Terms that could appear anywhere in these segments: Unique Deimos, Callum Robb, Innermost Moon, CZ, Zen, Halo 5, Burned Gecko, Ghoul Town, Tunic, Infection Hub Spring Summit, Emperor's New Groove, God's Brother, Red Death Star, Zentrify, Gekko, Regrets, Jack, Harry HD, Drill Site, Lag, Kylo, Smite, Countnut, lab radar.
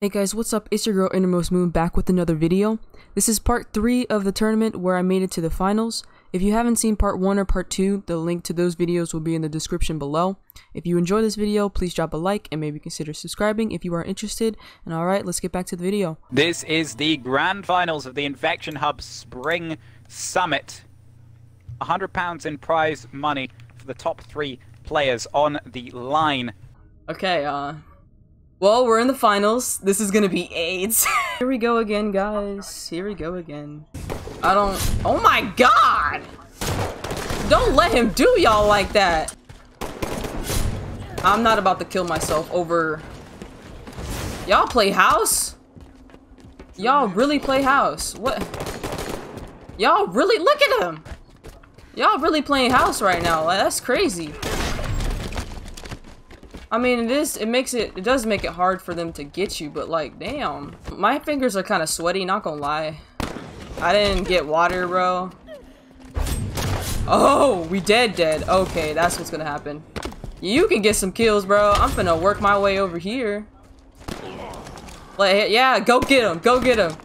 Hey guys, what's up? It's your girl Innermost Moon back with another video. This is part 3 of the tournament where I made it to the finals. If you haven't seen part 1 or part 2, the link to those videos will be in the description below. If you enjoy this video, please drop a like and maybe consider subscribing if you are interested. And alright, let's get back to the video. This is the grand finals of the Infection Hub Spring Summit. £100 in prize money for the top 3 players on the line. Okay, well, we're in the finals. This is gonna be AIDS. Here we go again, guys. Here we go again. Oh my god! Don't let him do y'all like that! I'm not about to kill myself over... Y'all play house? Y'all really play house? What? Y'all really- Look at him! Y'all really playing house right now. That's crazy. I mean, it does make it hard for them to get you, but like, damn. My fingers are kind of sweaty, not gonna lie. I didn't get water, bro. Oh, we dead. Okay, that's what's gonna happen. You can get some kills, bro. I'm finna work my way over here. Like, yeah, go get him, go get him.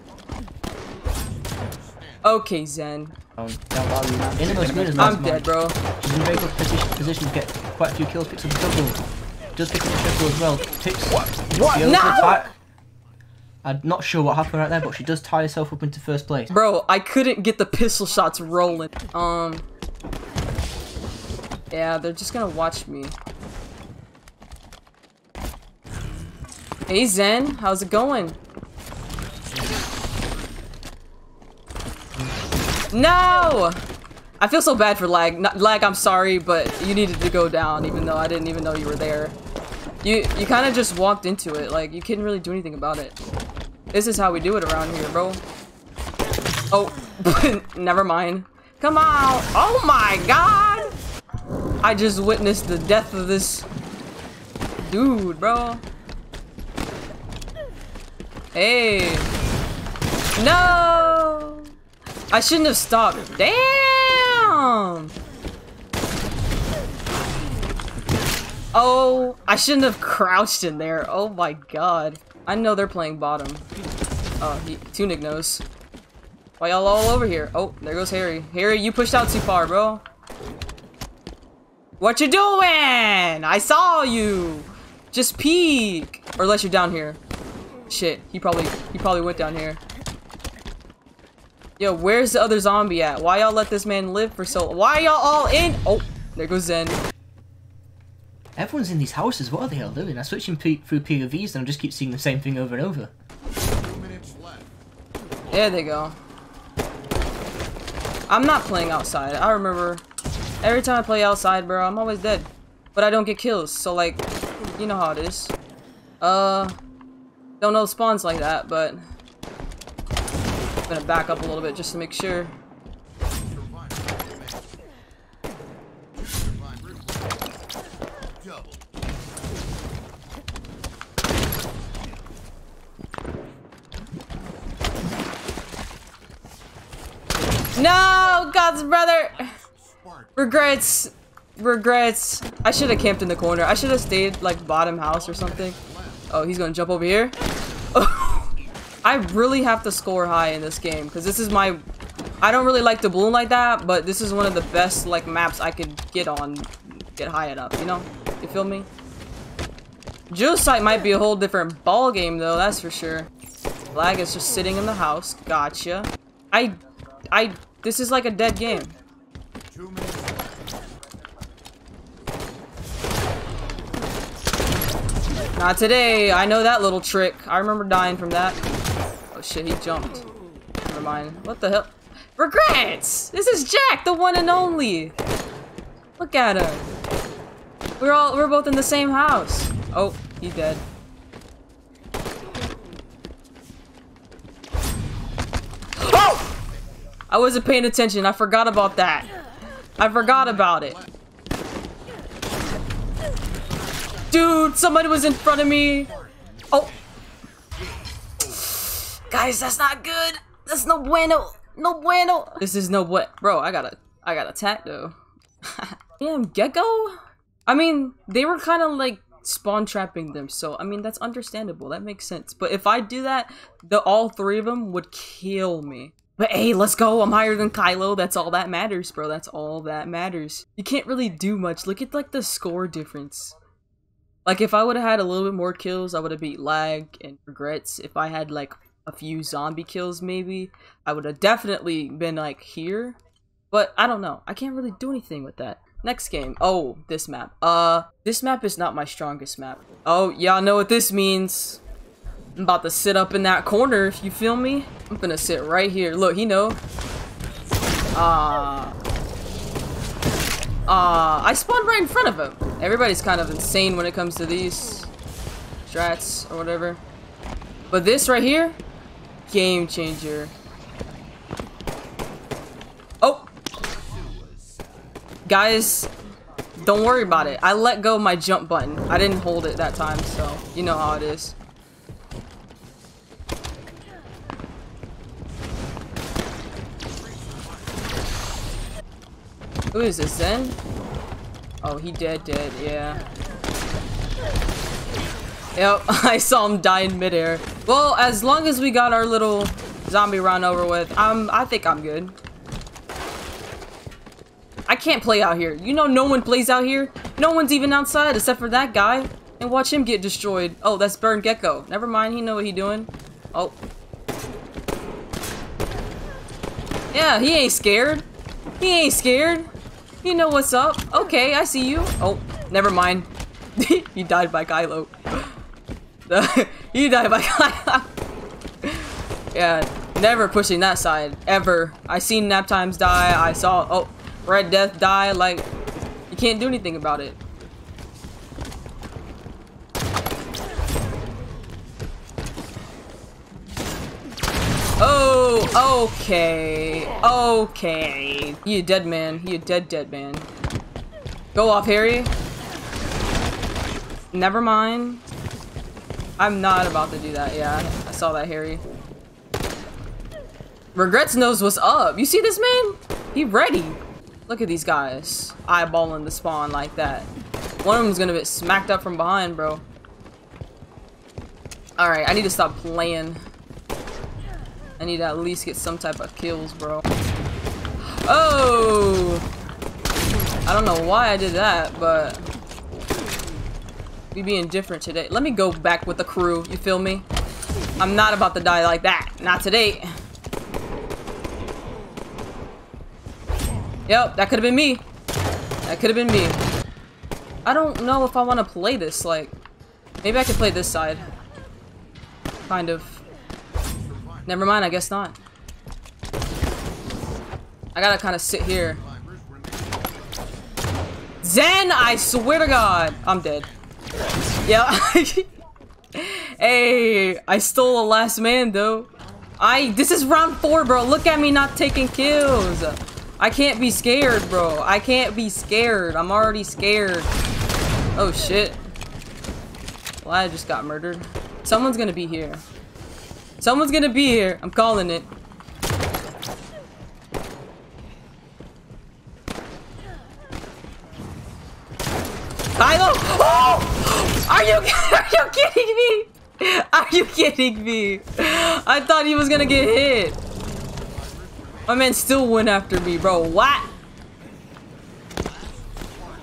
Okay, Zen. I'm dead, bro. She's in a very good position to get quite a few kills, pick some double. Just pick up the triple as well. What? No! I'm not sure what happened right there, but she does tie herself up into first place. Bro, I couldn't get the pistol shots rolling. Yeah, they're just gonna watch me. Hey Zen, how's it going? No! I feel so bad for Lag. Lag, I'm sorry, but you needed to go down, even though I didn't even know you were there. You kind of just walked into it, like, you couldn't really do anything about it. This is how we do it around here, bro. Oh, never mind. Come on! Oh my god! I just witnessed the death of this dude, bro. Hey! No! I shouldn't have stopped. Damn! Oh, I shouldn't have crouched in there. Oh my god. I know they're playing bottom. Oh, Tunic knows. Why y'all all over here? Oh, there goes Harry. Harry, you pushed out too far, bro. What you doing? I saw you. Just peek. Or unless you're down here. Shit, he probably went down here. Yo, where's the other zombie at? Why y'all let this man live for so long? Why y'all all in? Oh, there goes Zen. Everyone's in these houses, what are they all doing? I switch them through POVs and I just keep seeing the same thing over and over. There they go. I'm not playing outside, I remember. Every time I play outside, bro, I'm always dead. But I don't get kills, so like, you know how it is. Don't know spawns like that, but... I'm gonna back up a little bit just to make sure. No, God's Brother! Regrets! Regrets! I should have camped in the corner. I should have stayed, like, bottom house or something. Oh, he's gonna jump over here? Oh, I really have to score high in this game, because this is my... I don't really like the balloon like that, but this is one of the best, like, maps I could get on, get high enough, you know? You feel me? Drill Site might be a whole different ball game, though, that's for sure. Lag is just sitting in the house. Gotcha. This is like a dead game. Not today. I know that little trick. I remember dying from that. Oh shit, he jumped. Never mind. What the hell? Regrets! This is Jack, the one and only. Look at him. We're both in the same house. Oh, he's dead. I wasn't paying attention. I forgot about that. I forgot about it. Dude, somebody was in front of me. Oh. Guys, that's not good. That's no bueno. No bueno. This is no bueno. Bro, I got attacked though. Damn, Gekko? I mean, they were kind of like spawn trapping them. So I mean, that's understandable. That makes sense. But if I do that, the all three of them would kill me. But hey, let's go. I'm higher than Kylo. That's all that matters, bro. That's all that matters. You can't really do much. Look at like the score difference. Like if I would have had a little bit more kills, I would have beat Lag and Regrets. If I had like a few zombie kills maybe, I would have definitely been like here. But I don't know. I can't really do anything with that. Next game. Oh, this map. This map is not my strongest map. Oh, y'all know what this means. I'm about to sit up in that corner, if you feel me. I'm gonna sit right here. Look, he know. I spawned right in front of him. Everybody's kind of insane when it comes to these strats or whatever. But this right here, game changer. Oh! Guys, don't worry about it. I let go of my jump button. I didn't hold it that time, so you know how it is. Who is this, Zen? Oh, he dead, yeah. Yep, I saw him die in midair. Well, as long as we got our little zombie run over with, I think I'm good. I can't play out here. You know no one plays out here. No one's even outside except for that guy. And watch him get destroyed. Oh, that's Burned Gecko. Never mind, he know what he doing. Oh. Yeah, he ain't scared. He ain't scared. You know what's up. Okay, I see you. Oh, never mind. He died by Kylo. He died by Kylo. Yeah, never pushing that side. Ever. I seen nap times die. I saw, oh, Red Death die. Like, you can't do anything about it. Oh, okay. You dead man. You dead man. Go off, Harry. Never mind. I'm not about to do that. Yeah, I saw that, Harry. Regrets knows what's up. You see this man? He ready. Look at these guys eyeballing the spawn like that. One of them's gonna get smacked up from behind, bro. All right, I need to stop playing. I need to at least get some type of kills, bro. Oh! I don't know why I did that, but we being different today. Let me go back with the crew, you feel me? I'm not about to die like that. Not today. Yep, that could have been me. That could have been me. I don't know if I want to play this, like, maybe I could play this side. Kind of. Never mind, I guess not. I gotta kind of sit here. Zen, I swear to God, I'm dead. Yeah. Hey, I stole a last man though. This is round 4, bro. Look at me not taking kills. I can't be scared, bro. I can't be scared. I'm already scared. Oh shit. Well, I just got murdered. Someone's gonna be here. Someone's gonna be here. I'm calling it. Kylo! Oh! Are you kidding me? Are you kidding me? I thought he was gonna get hit. My man still went after me, bro. What?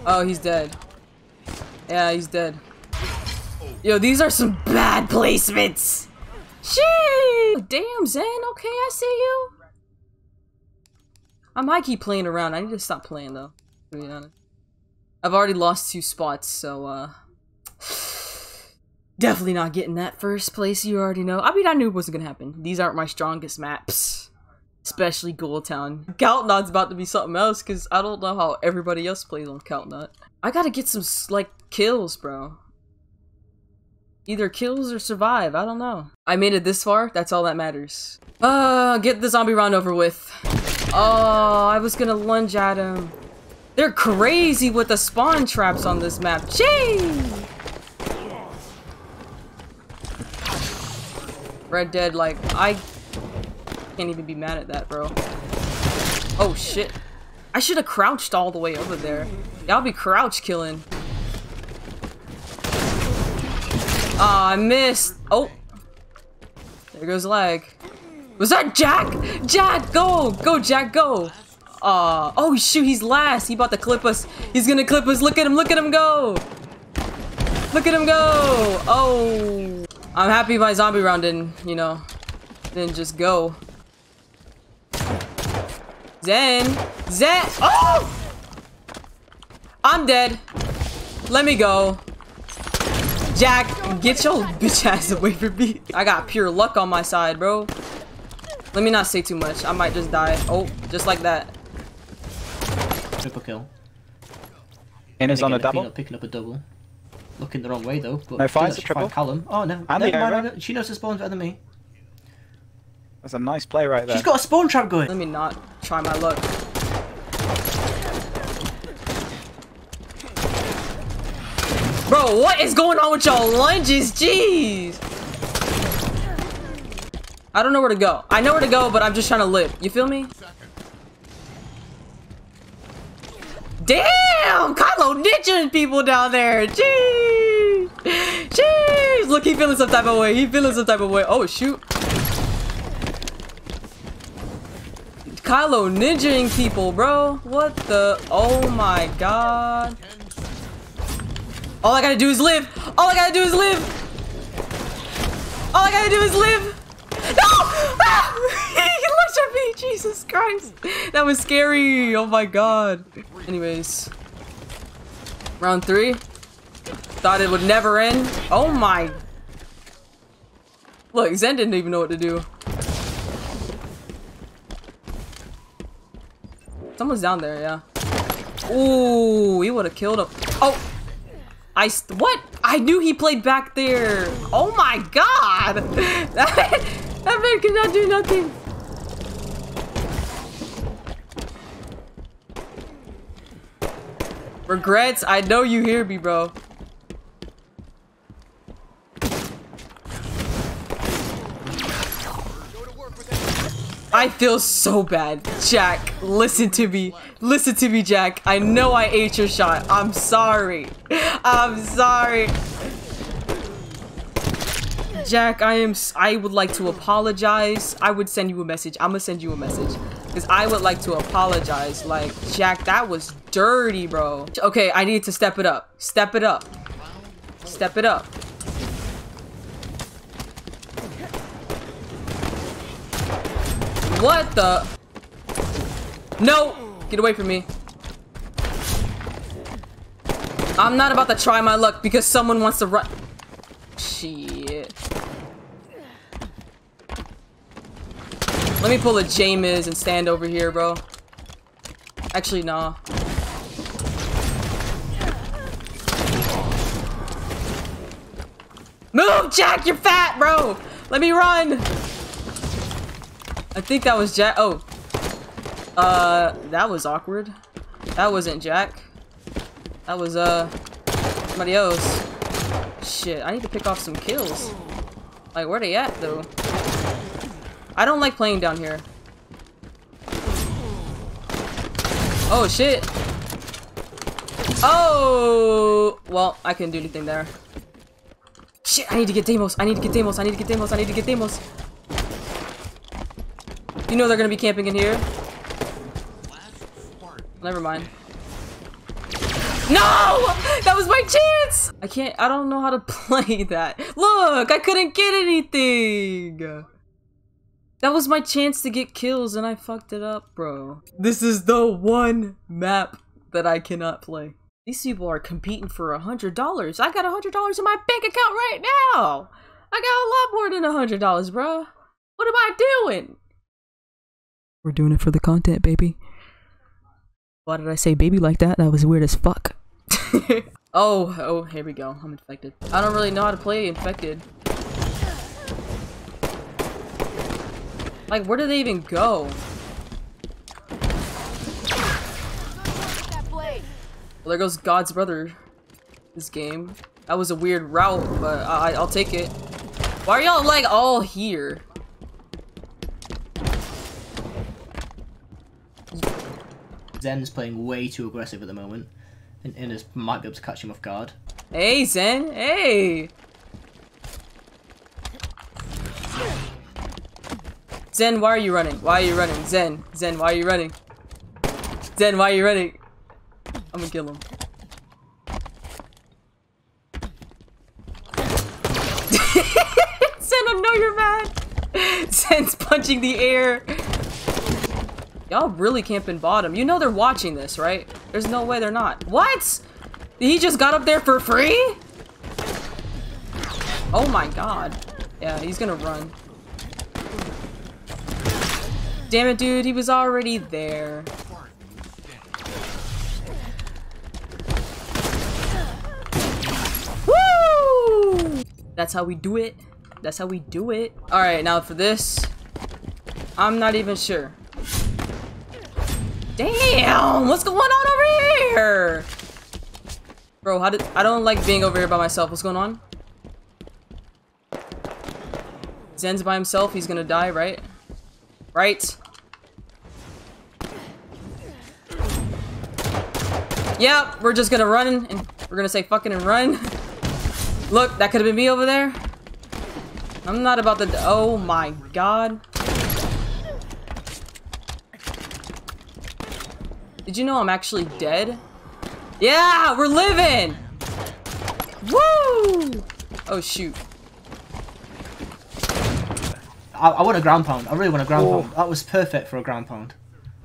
Oh, he's dead. Yeah, he's dead. Yo, these are some bad placements. Shit! Damn, Zen. Okay, I see you. I might keep playing around. I need to stop playing, though, to be honest. I've already lost 2 spots, so, definitely not getting that first place, you already know. I mean, I knew it wasn't gonna happen. These aren't my strongest maps. Especially Ghoul Town. Countnut's about to be something else, because I don't know how everybody else plays on Countnut. I gotta get some, like, kills, bro. Either kills or survive, I don't know. I made it this far, that's all that matters. Get the zombie round over with. Oh, I was gonna lunge at him. They're crazy with the spawn traps on this map. Jeez! Red Dead, like, I can't even be mad at that, bro. Oh shit. I should have crouched all the way over there. Y'all be crouch killing. Aw, I missed. Oh. There goes Lag. Was that Jack? Jack, go! Go, Jack, go! Oh shoot, he's last! He about to clip us. He's gonna clip us. Look at him go! Look at him go! Oh! I'm happy my zombie round didn't, you know, didn't just go. Zen! Oh! I'm dead. Let me go. Jack, get your bitch ass away from me. I got pure luck on my side, bro. Let me not say too much. I might just die. Oh, just like that. Triple kill. And is on a double. Picking up a double. Looking the wrong way though. But no, fire's a triple. Callum. Oh no. And never mind, she knows the spawn's better than me. That's a nice play right there. She's got a spawn trap going. Let me not try my luck. Bro, what is going on with y'all lunges? Jeez! I don't know where to go. I know where to go, but I'm just trying to live. You feel me? Damn! Kylo ditching people down there! Jeez! Jeez! Look, he feeling some type of way. He feeling some type of way. Oh, shoot. Kylo ninjaing people, bro. What the? Oh my god. All I gotta do is live! All I gotta do is live! All I gotta do is live! No! Ah! He looked at me! Jesus Christ! That was scary! Oh my god. Anyways. Round 3. Thought it would never end. Oh my... Look, Zen didn't even know what to do. Someone's down there, yeah. Ooh, he would've killed him. Oh! What? I knew he played back there. Oh my god! That man could not do nothing. Regrets, I know you hear me, bro. I feel so bad. Jack, listen to me. Listen to me, Jack. I know I ate your shot. I'm sorry. I'm sorry. Jack, I would like to apologize. I would send you a message. I'm gonna send you a message. Because I would like to apologize. Like, Jack, that was dirty, bro. Okay, I need to step it up. Step it up. Step it up. What the? No! Get away from me. I'm not about to try my luck because someone wants to run. Shit. Let me pull a James and stand over here, bro. Actually, nah. Move, Jack! You're fat, bro! Let me run! I think that was Jack. Oh. That was awkward. That wasn't Jack. That was, somebody else. Shit, I need to pick off some kills. Like, where they at, though? I don't like playing down here. Oh, shit. Oh! Well, I couldn't do anything there. Shit, I need to get Deimos. I need to get Deimos. I need to get Deimos. I need to get Deimos. You know they're gonna be camping in here. Never mind. No! That was my chance! I don't know how to play that. Look, I couldn't get anything! That was my chance to get kills and I fucked it up, bro. This is the one map that I cannot play. These people are competing for $100. I got $100 in my bank account right now! I got a lot more than $100, bro. What am I doing? We're doing it for the content, baby. Why did I say baby like that? That was weird as fuck. Oh, here we go. I'm infected. I don't really know how to play infected. Like, where do they even go? Well, there goes God's Brother. This game. That was a weird route, but I'll take it. Why are y'all, like, all here? Zen's playing way too aggressive at the moment, and Innermost might be able to catch him off guard. Hey Zen, hey! Zen, why are you running? Why are you running? Zen, Zen, why are you running? Zen, why are you running? I'm gonna kill him. Zen, I know you're mad. Zen's punching the air. Y'all really camping bottom. You know they're watching this, right? There's no way they're not. What? He just got up there for free? Oh my god. Yeah, he's gonna run. Damn it, dude. He was already there. Woo! That's how we do it. That's how we do it. Alright, now for this. I'm not even sure. Damn, what's going on over here? Bro, I don't like being over here by myself. What's going on? Zen's by himself, he's gonna die, right? Right? Yep, we're just gonna run and we're gonna say fucking and run. Look, that could have been me over there. I'm not about to oh my god. Did you know I'm actually dead? Yeah, we're living! Woo! Oh, shoot. I want a ground pound. I really want a ground pound. That was perfect for a ground pound.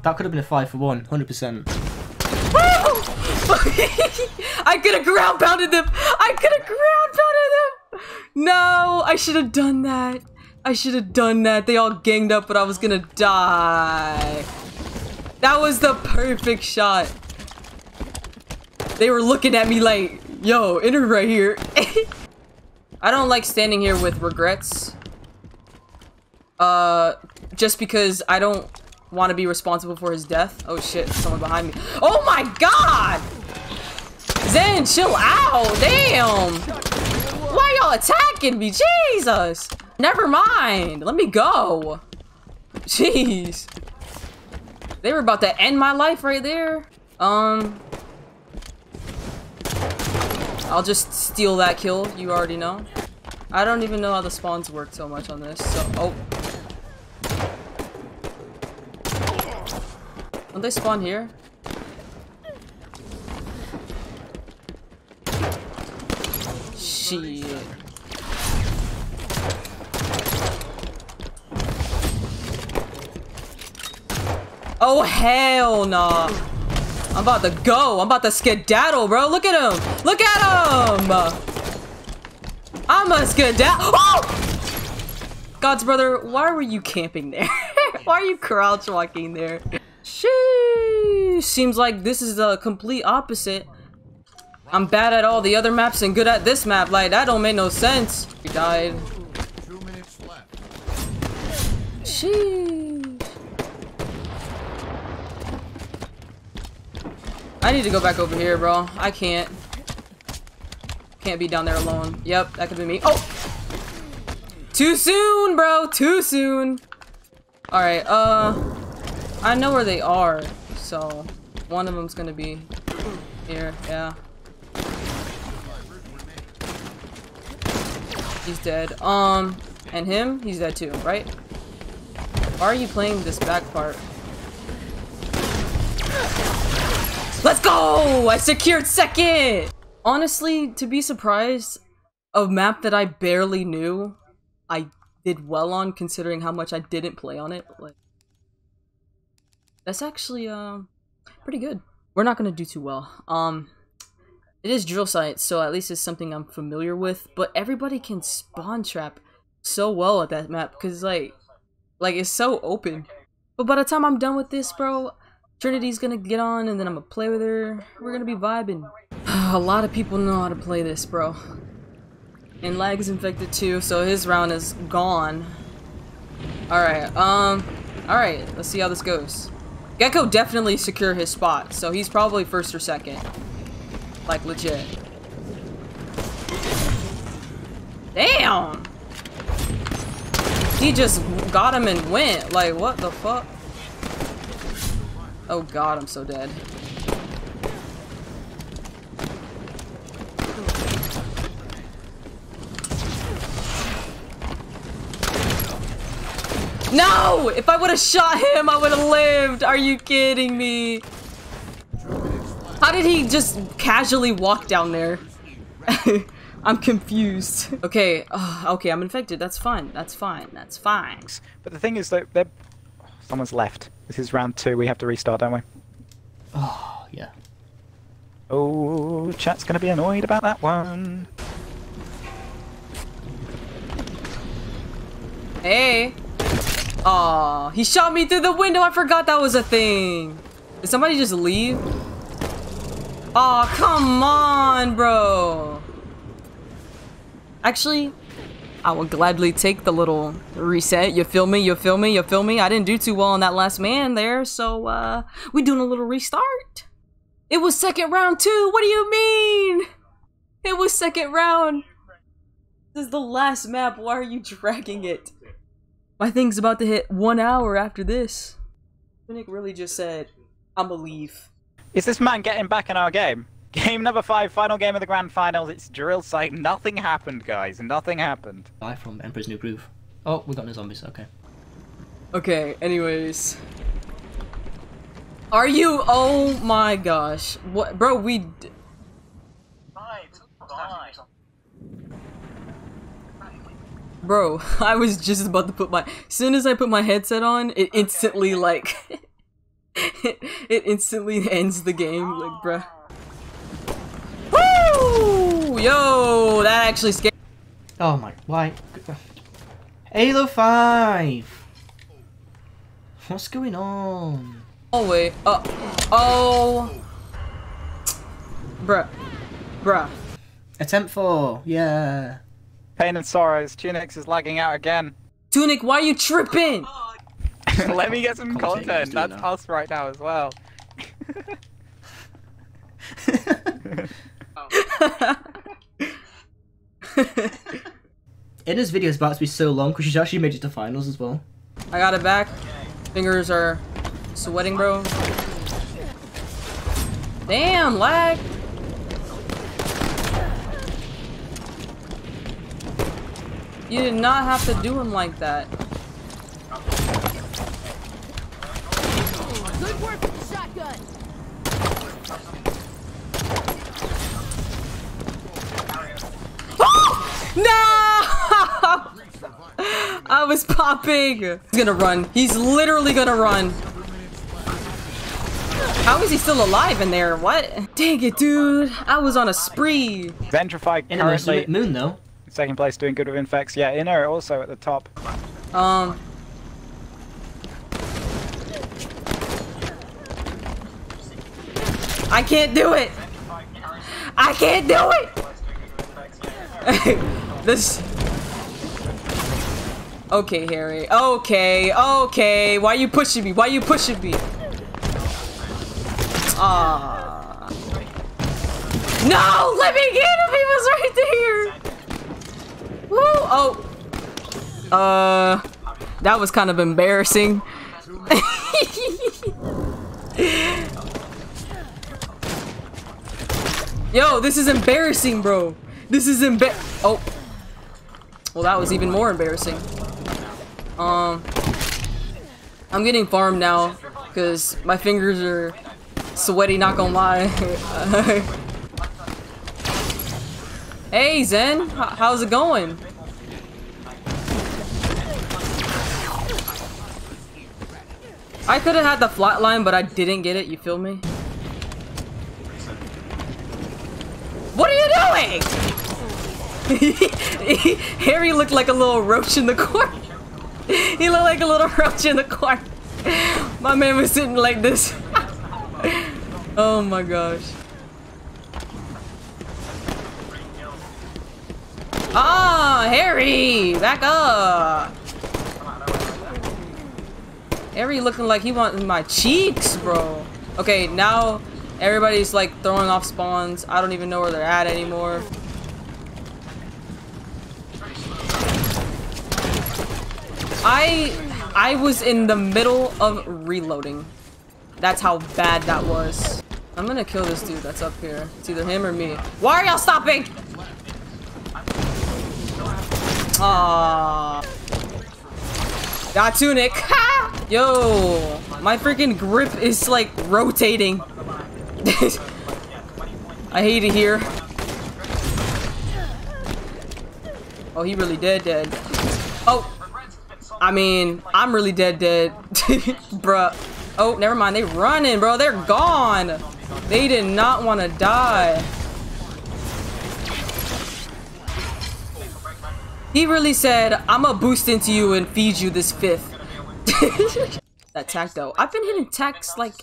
That could have been a 5 for 1, 100%. I could have ground pounded them! I could have ground pounded them! No, I should have done that. I should have done that. They all ganged up, but I was gonna die. That was the perfect shot. They were looking at me like, yo, enter right here. I don't like standing here with regrets. Just because I don't want to be responsible for his death. Oh shit, someone behind me. Oh my god! Zen, chill out, damn! Why y'all attacking me? Jesus! Never mind, let me go. Jeez. They were about to end my life right there. I'll just steal that kill. You already know. I don't even know how the spawns work so much on this. So, oh. Don't they spawn here? Shit. Oh, hell nah. I'm about to go. I'm about to skedaddle, bro. Look at him. Look at him. I'm a skedaddle. Oh! God's brother, why were you camping there? Why are you crouch walking there? Sheesh. Seems like this is the complete opposite. I'm bad at all the other maps and good at this map. Like, that don't make no sense. You died. 2 minutes left. Sheesh. I need to go back over here, bro. I can't. Can't be down there alone. Yep, that could be me. Oh! Too soon, bro! Too soon! Alright, I know where they are, so one of them's gonna be here, yeah. He's dead. And him? He's dead too, right? Why are you playing this back part? Let's go! I secured second! Honestly, to be surprised, a map that I barely knew, I did well on considering how much I didn't play on it. Like, that's actually, pretty good. We're not gonna do too well. It is drill site, so at least it's something I'm familiar with, but everybody can spawn trap so well at that map, because, like, it's so open. But by the time I'm done with this, bro, Trinity's gonna get on, and then I'm gonna play with her. We're gonna be vibing. A lot of people know how to play this, bro. And Lag is infected too, so his round is gone. Alright, alright, let's see how this goes. Gekko definitely secured his spot, so he's probably first or second. Like, legit. Damn! He just got him and went. Like, what the fuck? Oh god, I'm so dead. No! If I would have shot him, I would have lived. Are you kidding me? How did he just casually walk down there? I'm confused. Okay, oh, okay, I'm infected. That's fine. That's fine. That's fine. But the thing is, though, they're... Oh, someone's left. This is round two. We have to restart, don't we? Oh, yeah. Oh, chat's gonna be annoyed about that one. Hey. Aw, he shot me through the window. I forgot that was a thing. Did somebody just leave? Aw, come on, bro. Actually, I will gladly take the little reset. You feel me? You feel me? You feel me? I didn't do too well on that last man there, so we doing a little restart. It was second round too. What do you mean? It was second round. This is the last map. Why are you dragging it? My thing's about to hit 1 hour after this. Tunic really just said, I'ma leave. Is this man getting back in our game? Game number 5, final game of the grand finals. It's Drill Site. Nothing happened, guys. Nothing happened. Bye from Emperor's New Groove. Oh, we got no zombies. Okay. Okay, anyways. Are you? Oh my gosh. What, bro, we. Bye. Bro, I was just about to put my- as soon as I put my headset on, it instantly, like, it instantly ends the game, like, bruh. Woo! Yo, that actually scared- Oh my, why? Halo 5! What's going on? Oh wait, oh! Bruh. Attempt 4, yeah. Pain and sorrows. Tunic is lagging out again. Tunic, why are you tripping? Let me get some content. That's that. Us right now as well. Inna's video is about to be so long because she's actually made it to finals as well. I got it back. Fingers are sweating, bro. Damn, lag. You did not have to do him like that. Good work with the shotgun. Oh! No! I was popping. He's gonna run. He's literally gonna run. How is he still alive in there? What? Dang it, dude. I was on a spree. Zentrify currently. Moon though. Second place, doing good with Infex. Yeah, Inner also at the top. I can't do it! I can't do it! This... Okay, Harry. Okay, okay. Why are you pushing me? Why are you pushing me? Ah. No! Let me get him! He was right there! Woo! Oh! That was kind of embarrassing. Yo, this is embarrassing, bro. This is oh. Well, that was even more embarrassing. I'm getting farmed now, because my fingers are sweaty, not gonna lie. Hey Zen, how's it going? I could have had the flatline, but I didn't get it, you feel me? What are you doing? Harry looked like a little roach in the corner. He looked like a little roach in the corner. My man was sitting like this. Oh my gosh. Ah, Harry! Back up! Harry looking like he wants my cheeks, bro. Okay, now everybody's like throwing off spawns. I don't even know where they're at anymore. I was in the middle of reloading. That's how bad that was. I'm gonna kill this dude that's up here. It's either him or me. Why are y'all stopping? Aww. Got Tunic. Ha! Yo, my freaking grip is like rotating. I hate it here. Oh, he really dead. Oh, I mean, I'm really dead. Bruh. Oh, never mind. They running, bro. They're gone. They did not want to die. He really said, I'm gonna boost into you and feed you this fifth. That tack though. I've been hitting tacks, like,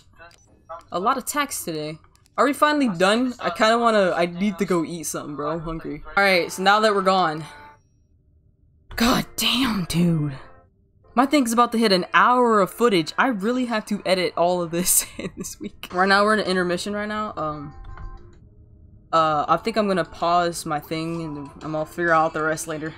a lot of tacks today. Are we finally done? I kind of want to, I need to go eat something, bro. I'm hungry. Alright, so now that we're gone. God damn, dude. My thing's about to hit an hour of footage. I really have to edit all of this this week. Right now, we're in an intermission right now. I think I'm gonna pause my thing and I'm gonna figure out the rest later.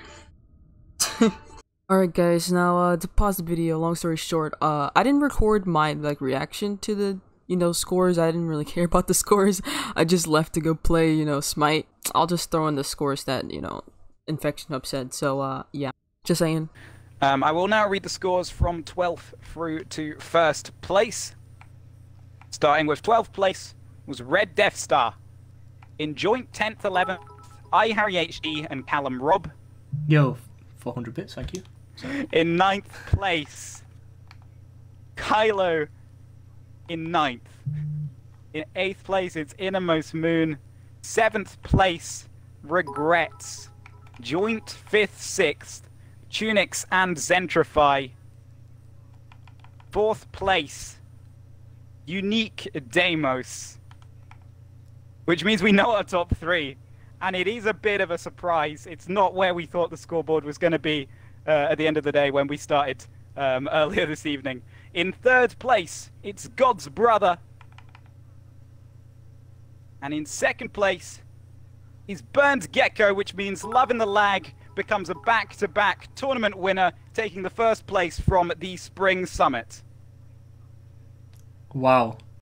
Alright guys, now to pause the video, long story short, I didn't record my like reaction to the, you know, scores. I didn't really care about the scores. I just left to go play, you know, Smite. I'll just throw in the scores that, you know, Infection Hub said. So yeah, just saying. I will now read the scores from 12th through to 1st place. Starting with 12th place was Red Death Star. In joint 10th, 11th, I, Harry HD, and Callum Robb. Yo, 400 bits, thank you. Sorry. In 9th place, Kylo in 9th. In 8th place, it's Innermost Moon. 7th place, Regrets. Joint 5th, 6th, Tunics and Zentrify. 4th place, Unique Deimos. Which means we know our top three, and it is a bit of a surprise. It's not where we thought the scoreboard was going to be at the end of the day when we started earlier this evening. In 3rd place, it's God's Brother. And in 2nd place is Burned Gecko, which means Love in the Lag becomes a back-to-back tournament winner, taking the 1st place from the Spring Summit. Wow.